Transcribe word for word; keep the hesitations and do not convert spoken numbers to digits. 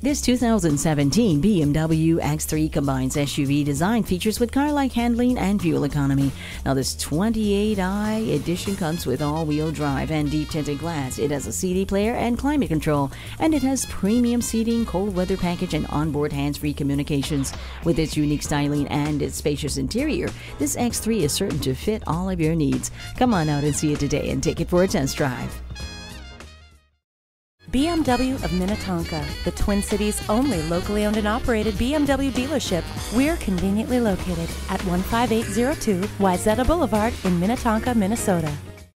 This two thousand seventeen B M W X three combines S U V design features with car-like handling and fuel economy. Now, this twenty-eight i edition comes with all-wheel drive and deep tinted glass. It has a C D player and climate control, and it has premium seating, cold weather package, and onboard hands-free communications. With its unique styling and its spacious interior, this X three is certain to fit all of your needs. Come on out and see it today and take it for a test drive. B M W of Minnetonka, the Twin Cities' only locally owned and operated B M W dealership. We're conveniently located at one five eight zero two Wayzata Boulevard in Minnetonka, Minnesota.